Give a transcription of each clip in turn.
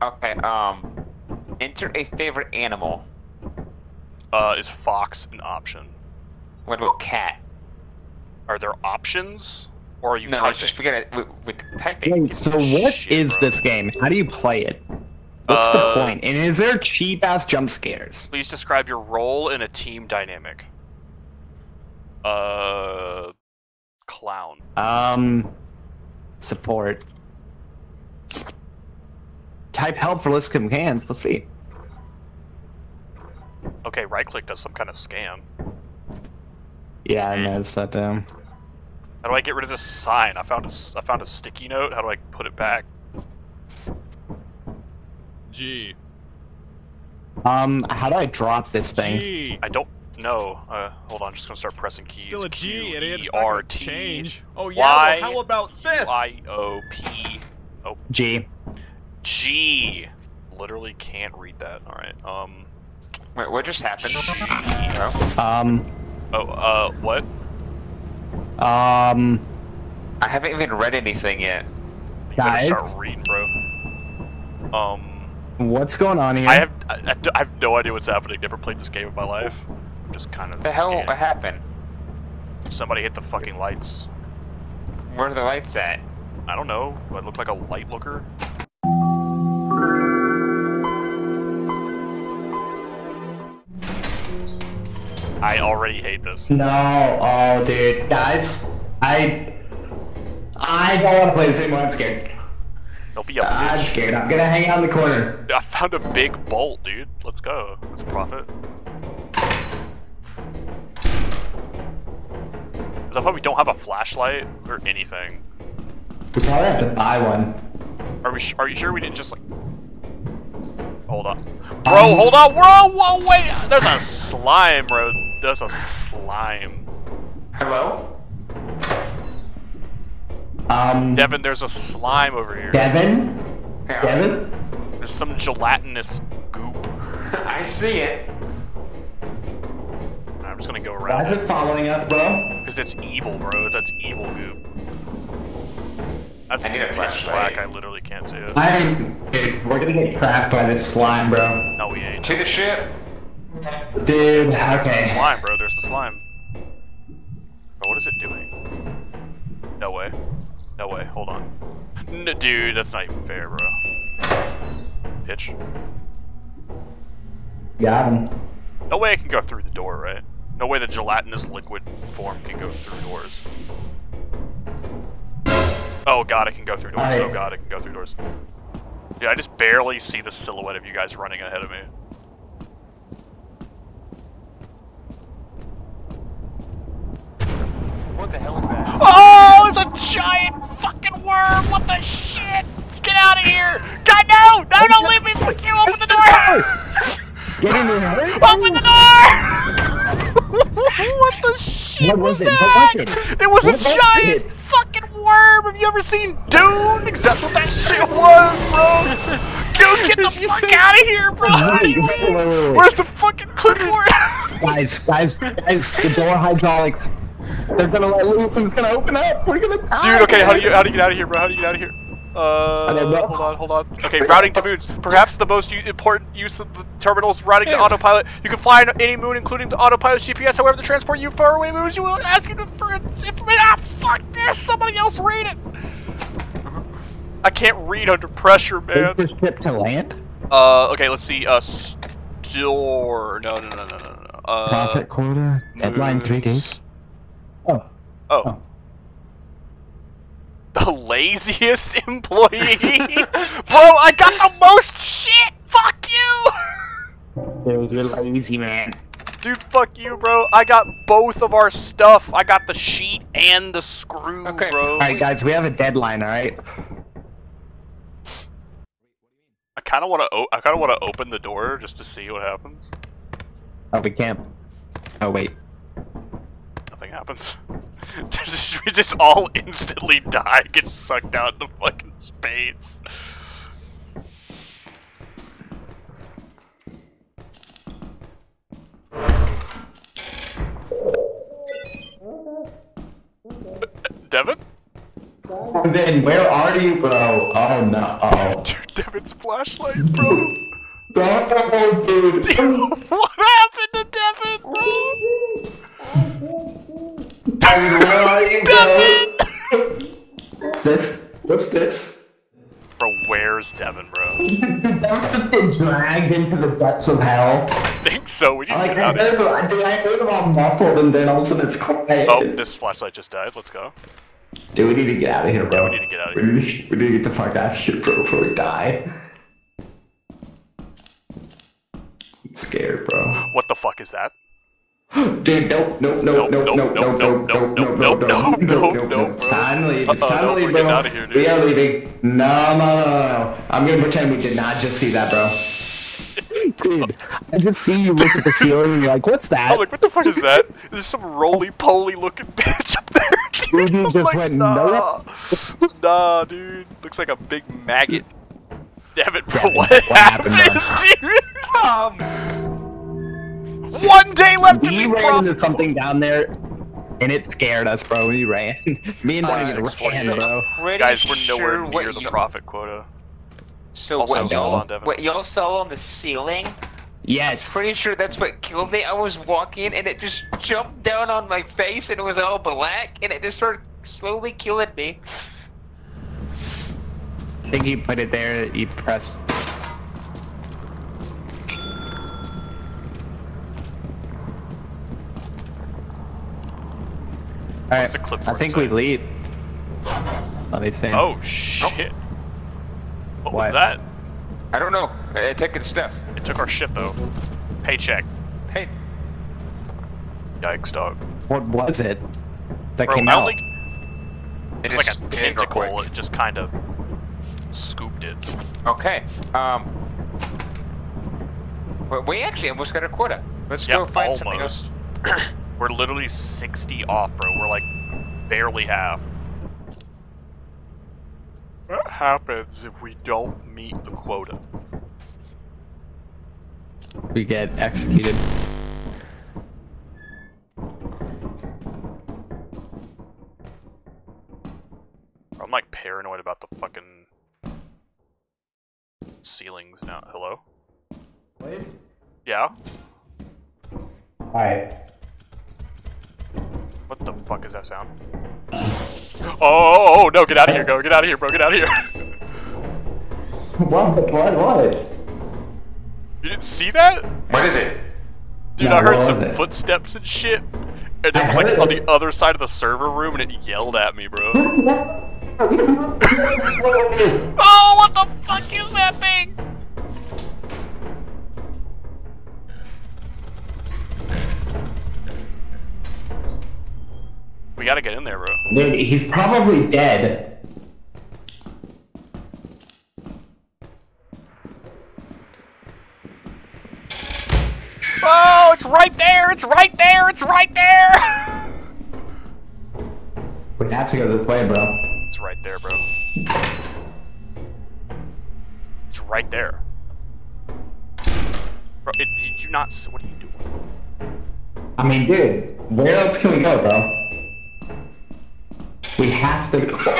out. Okay, enter a favorite animal. Is fox an option? What about cat? Are there options? Or are you typing? No, just forget it with typing. Wait, so what is this game? How do you play it? What's the point? And is there cheap-ass jump scares? Please describe your role in a team dynamic. Clown. Support. Type help for list of commands. Let's see. Okay, right-click does some kind of scam. Yeah, I noticed that down. How do I get rid of this sign? I found a sticky note. How do I put it back? G. How do I drop this thing? G. I don't know. Hold on, I'm just gonna start pressing keys. Still a G, it is not change. Oh yeah, well, how about this? Y-O-P. Oh. G. G. Literally can't read that. All right. Wait, what just happened? G. What? I haven't even read anything yet. You better start reading, bro. What's going on here? I have no idea what's happening. Never played this game in my life. I'm just kind of. The hell happened? Somebody hit the fucking lights. Where are the lights at? I don't know. Do I look like a light looker? I already hate this. No, oh dude, guys, I don't want to play this anymore. I'm scared. Don't be a bitch. I'm scared. I'm gonna hang out in the corner. I found a big bolt, dude. Let's go. Let's profit. I thought we don't have a flashlight or anything. We probably have to buy one. Are you sure we didn't just like? Hold on. Bro, hold on, bro! Whoa, wait! There's a slime, bro. There's a slime. Hello? Devin, there's a slime over here. Devin? Devin? There's some gelatinous goop. I see it. I'm just gonna go around. Why is it following up, bro? Because it's evil, bro. That's evil goop. I need a flashlight. I literally can't see it. Dude, we're gonna get trapped by this slime, bro. No, we ain't. Take a shit. Dude, okay. There's the slime, bro. There's the slime. Bro, what is it doing? No way. No way. Hold on. No, dude, that's not even fair, bro. Pitch. Got him. No way I can go through the door, right? No way the gelatinous liquid form can go through doors. Oh god, I can go through doors. Right. Oh god, I can go through doors. Dude, I just barely see the silhouette of you guys running ahead of me. What the hell is that? Oh, it's a giant fucking worm! What the shit? Let's get out of here! God, no! No, don't leave me! Fuck you! Open the door! Get in there! Open the door! What the shit? What was it? That? What was it? It was a giant fucking worm! Have you ever seen Dune? That's what that shit was, bro! Go get the fuck out of here, bro! Wait. Where's the fucking clipboard? Guys, the door hydraulics. They're gonna let loose and it's gonna open up! We're gonna die! Dude, okay, how do you get out of here, bro? How do you get out of here? Hold on. Okay, routing to moons. Perhaps the most important use of the terminals, routing to autopilot. You can fly on any moon, including the autopilot's GPS. However, to transport you far away moons, you will ask you for information. Ah, fuck this! Somebody else read it! I can't read under pressure, man. Is this ship to land? Okay, let's see. Store. No. Profit quota. Deadline 3 days. Oh. The laziest employee? Bro, I got the most shit! Fuck you! Dude, you're lazy, man. Dude, fuck you, bro. I got both of our stuff. I got the sheet and the screw, bro. Alright, guys, we have a deadline, alright? I kinda wanna open the door just to see what happens. Oh, we can't. Oh, wait. Nothing happens. We just all instantly die, get sucked out into fucking space. Devin? Devin, where are you, bro? Oh no. Oh. Devin's flashlight, bro. No, dude. Dude, what happened to Devin, bro? Devin! What's this? What's this? Bro, where's Devin, bro? Devin's just been dragged into the depths of hell. I think so, we need to get out of here. I heard about muscle, and then all of a sudden it's quiet. Oh, this flashlight just died, let's go. Dude, we need to get out of here, bro. Yeah, we need to get out of here. We need to get the fuck out of here, bro, before we die. I'm scared, bro. What the fuck is that? Dude, no. It's time to leave, bro. Out of here, dude. We are leaving. No. I'm gonna pretend we did not just see that, bro. Dude, I just see you look at the ceiling and you're like, what's that? I'm like, what the fuck is that? There's some roly-poly looking bitch up there. Dude, you just like, went, nah. Nah, dude. Looks like a big maggot. Damn it, bro, what happened, dude? 1 day left to be profitable. We ran into something down there, and it scared us, bro. We ran. Me and Devin ran, bro. Guys, we're nowhere near the profit quota. So what y'all saw on the ceiling? Yes. I'm pretty sure that's what killed me. I was walking, and it just jumped down on my face, and it was all black, and it just started slowly killing me. I think he put it there, he pressed. Alright, I think we leave. Let me think. Oh shit. What was that? I don't know. It took its stuff. It took our shit though. Paycheck. Hey. Yikes, dog. What was it? That came out? It's like a tentacle, it just kind of scooped it. Okay. We actually almost got a quota. Let's go find something else. We're literally 60 off, bro. We're like barely half. What happens if we don't meet the quota? We get executed. I'm like paranoid about the fucking ceilings now. Hello? Please? Yeah? Alright. What the fuck is that sound? Oh no, get out of here, go, get out of here, bro, get out of here. What? You didn't see that? What is it? Dude, no, I heard some footsteps and shit, and it was like on the other side of the server room, and it yelled at me, bro. Oh, what the fuck is that thing? We gotta get in there, bro. Dude, he's probably dead. Oh, it's right there! It's right there! It's right there! We have to go this way, bro. It's right there, bro. It's right there. Bro, did you not see? What are you doing? I mean, dude, where else can we go, bro? We have to go. Oh my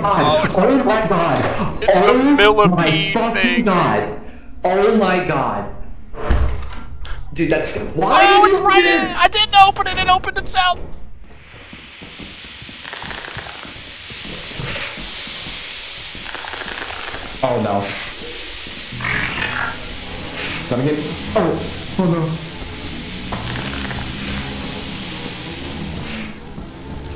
god! Oh my god! It's the millipede thing! Oh my god! Dude, that's. Why? Oh, it's right in! I didn't open it! It opened itself! Oh no. Gotta get. Oh no.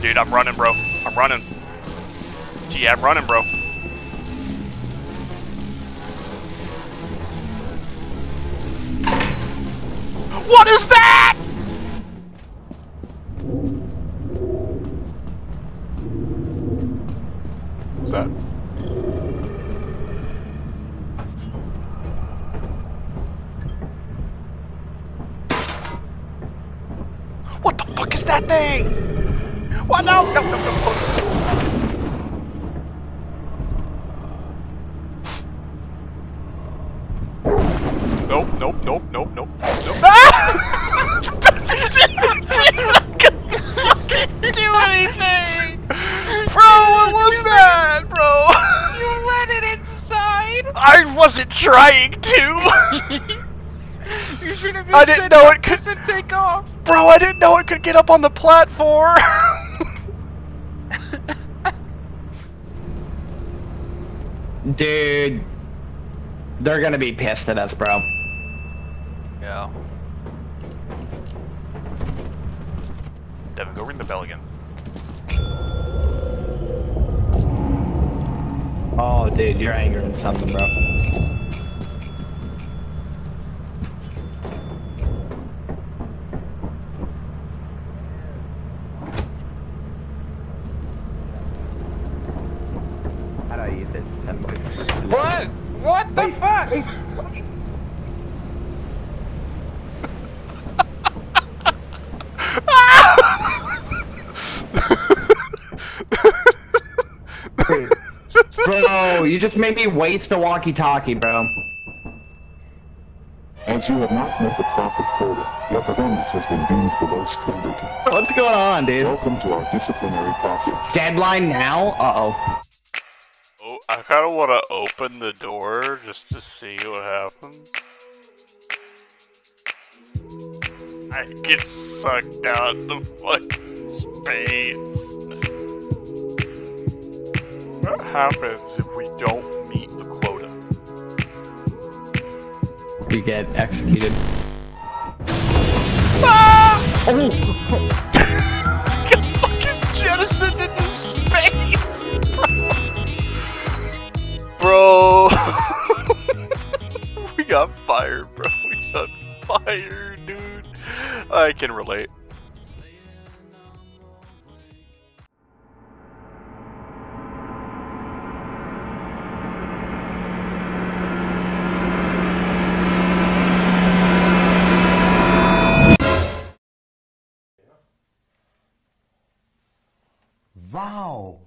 Dude, I'm running, bro. I'm running. Gee, I'm running, bro. What is that? What's that? What the fuck is that thing? What? No. Nope. Ah! Didn't do anything! Bro, what was that, bro? You let it inside! I wasn't trying to! You should have just said it doesn't take off! Bro, I didn't know it could get up on the platform! Dude, they're gonna be pissed at us, bro. Yeah. Devin, go ring the bell again. Oh, dude, you're angering something, bro. How do I use it? What? What the fuck? Bro, you just made me waste a walkie-talkie, bro. As you have not met the profit quota, your performance has been deemed below standard. What's going on, dude? Welcome to our disciplinary process. Deadline now? Uh-oh. Oh, I kind of want to open the door just to see what happens. I get sucked out in the fucking space. What happens if we don't meet the quota? We get executed. Ah! Oh! Get fucking jettisoned into space, bro! Bro. We got fired, bro. We got fired, dude. I can relate. Wow!